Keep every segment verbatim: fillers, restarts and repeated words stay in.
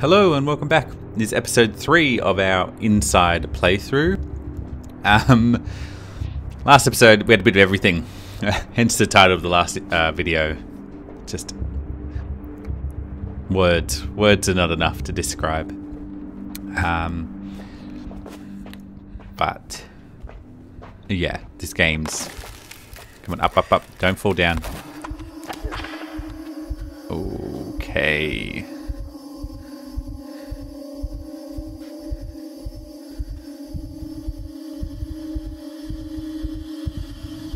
Hello and welcome back. This is episode three of our Inside playthrough. Um, last episode we had a bit of everything, hence the title of the last uh, video. Just words. Words are not enough to describe. Um, but yeah, this game's... Come on, up, up, up. Don't fall down. Okay...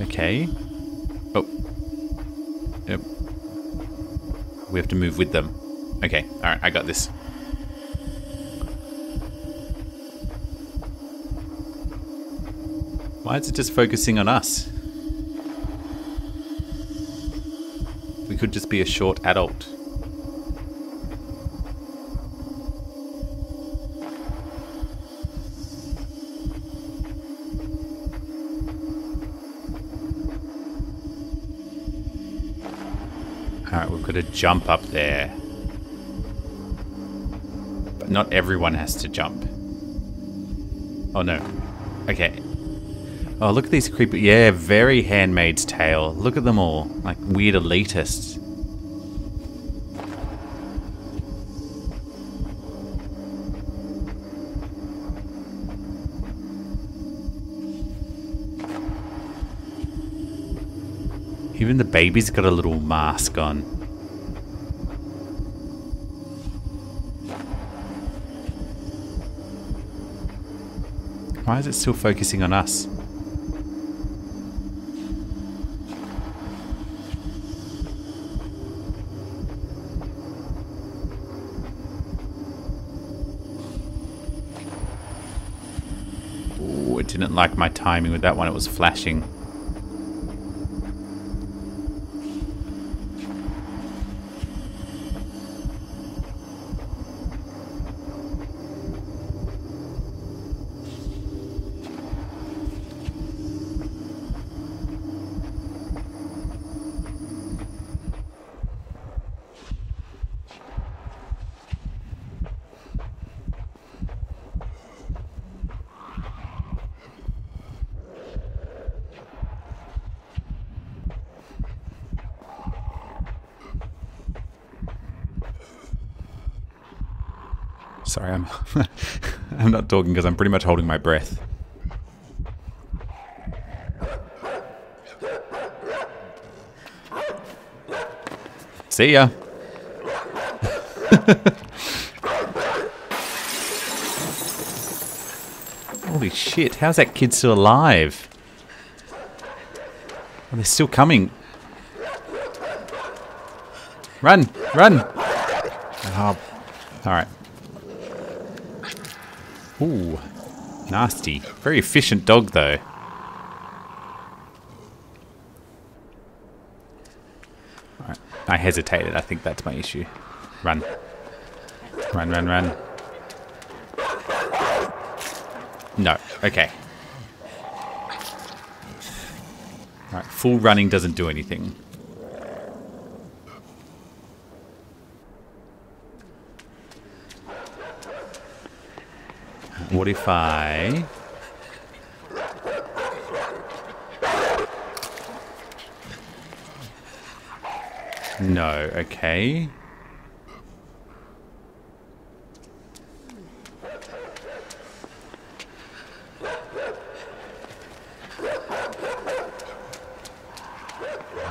Okay. Oh. Yep. We have to move with them. Okay. All right. I got this. Why is it just focusing on us? We could just be a short adult. Alright, we've got to jump up there. But not everyone has to jump. Oh no. Okay. Oh, look at these creepy... Yeah, very Handmaid's Tale. Look at them all. Like weird elitists. Even the baby's got a little mask on. Why is it still focusing on us? Oh, it didn't like my timing with that one. It was flashing. Sorry, I'm I'm not talking because I'm pretty much holding my breath. See ya. Holy shit, how's that kid still alive? Oh, they're still coming. Run, run. Oh, all right. Ooh, nasty. Very efficient dog, though. All right. I hesitated. I think that's my issue. Run. Run, run, run. No. Okay. All right. Full running doesn't do anything. What if I... No, okay.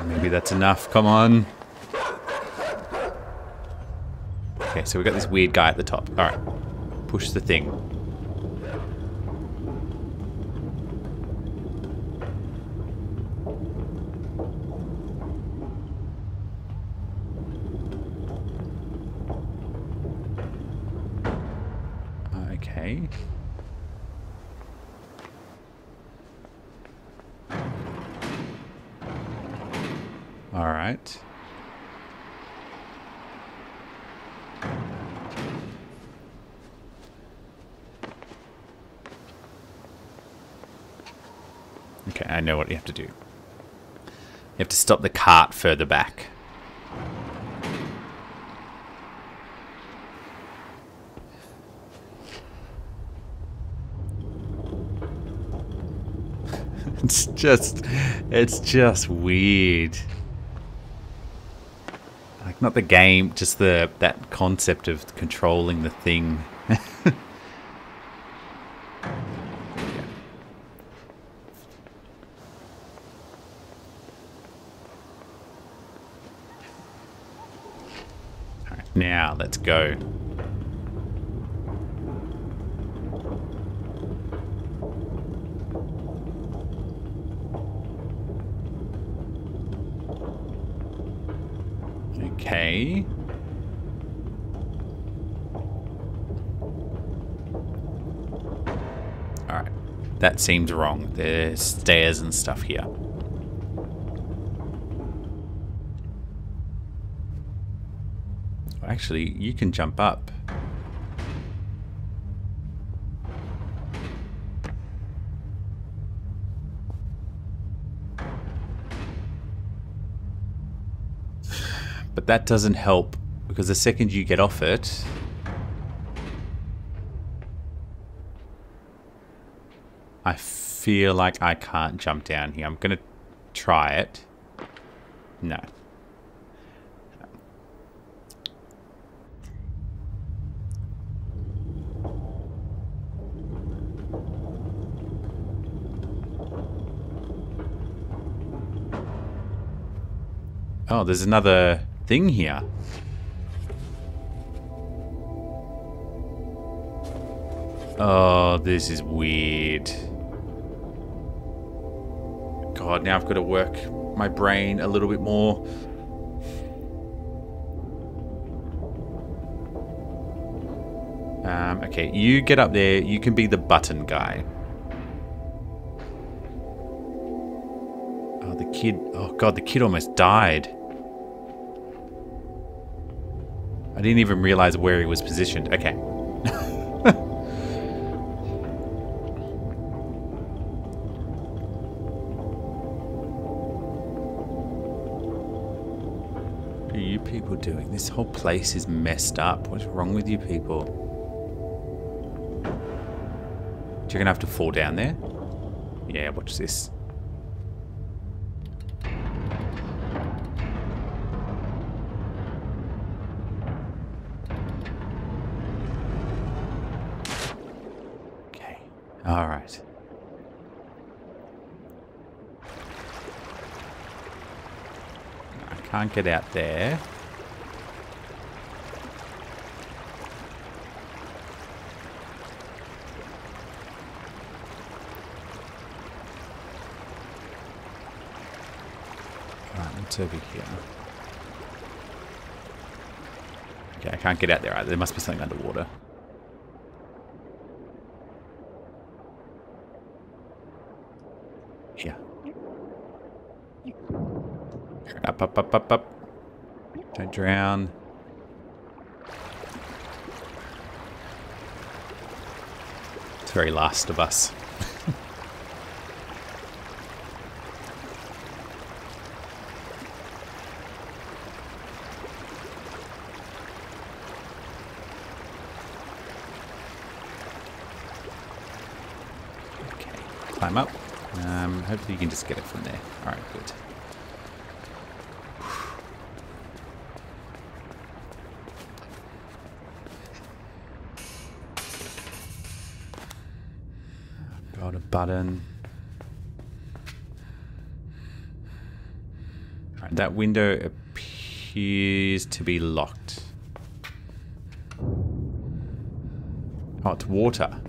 Maybe that's enough, come on. Okay, so we got this weird guy at the top. All right, push the thing. All right. Okay, I know what you have to do. You have to stop the cart further back. It's just, it's just weird. Like, not the game, just the that concept of controlling the thing. Now, let's go. Okay. Alright. That seems wrong. There's stairs and stuff here. Actually, you can jump up. But that doesn't help, because the second you get off it... I feel like I can't jump down here. I'm gonna try it. No. Oh, there's another thing here. Oh, this is weird. God, now I've got to work my brain a little bit more. Um, okay, you get up there. You can be the button guy. Oh, the kid. Oh, God, the kid almost died. I didn't even realize where he was positioned. Okay. What are you people doing? This whole place is messed up. What's wrong with you people? You're gonna have to fall down there? Yeah, watch this. Alright. I can't get out there. Alright, it's over here. Okay, I can't get out there either. There must be something underwater. Up, up, up, up, up. Don't drown. It's very Last of Us. Okay, climb up. Um, hopefully you can just get it from there. All right, good. Button. Right, that window appears to be locked. Oh, it's water.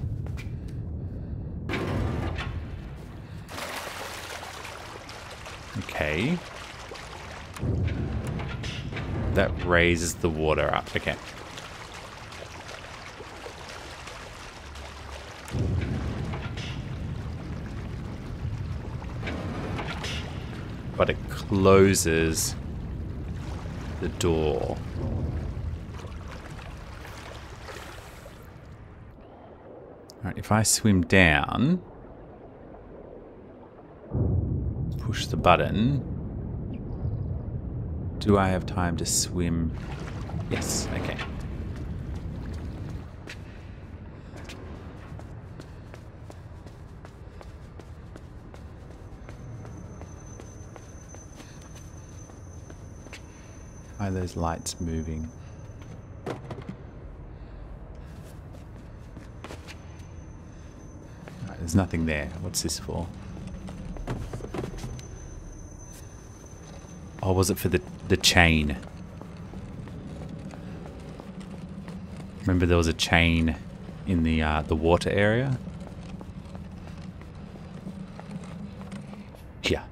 Okay. That raises the water up. Okay. But it closes the door. Alright, if I swim down, push the button, do I have time to swim? Yes, okay. are those lights moving? Right, there's nothing there. What's this for? Or was it for the, the chain? Remember there was a chain in the uh, the water area? Yeah.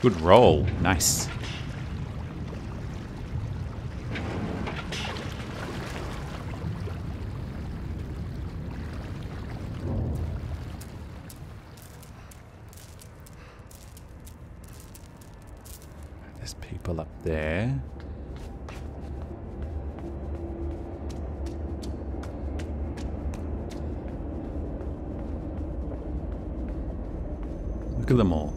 Good roll. Nice. There. Look at them all.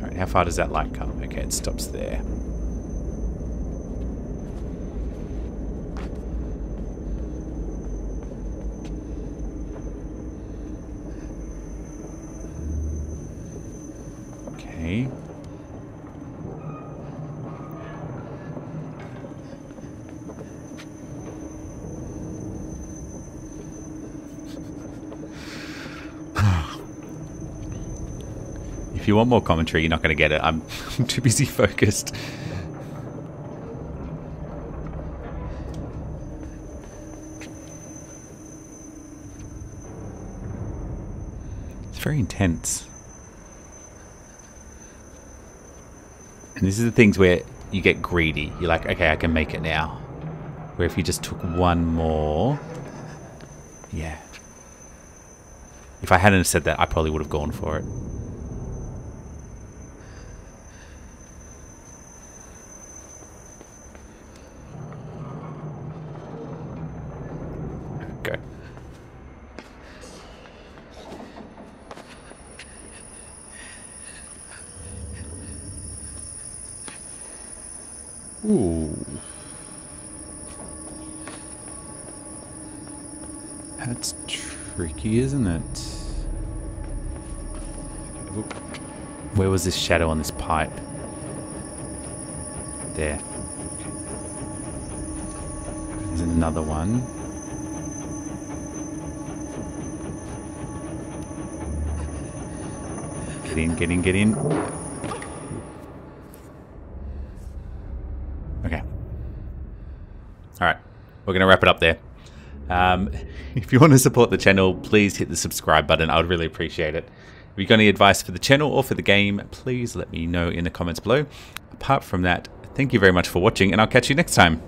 Alright, how far does that light come? Okay, it stops there. Okay. If you want more commentary, you're not going to get it. I'm, I'm too busy focused. It's very intense. And this is the things where you get greedy. You're like, okay, I can make it now. Where if you just took one more... Yeah. If I hadn't said that, I probably would have gone for it. Isn't it? Where was this shadow on this pipe? There. There's another one. Get in, get in, get in. Okay. Alright. We're going to wrap it up there. Um, if you want to support the channel, please hit the subscribe button. I would really appreciate it. If you've got any advice for the channel or for the game, please let me know in the comments below. Apart from that, thank you very much for watching, and I'll catch you next time.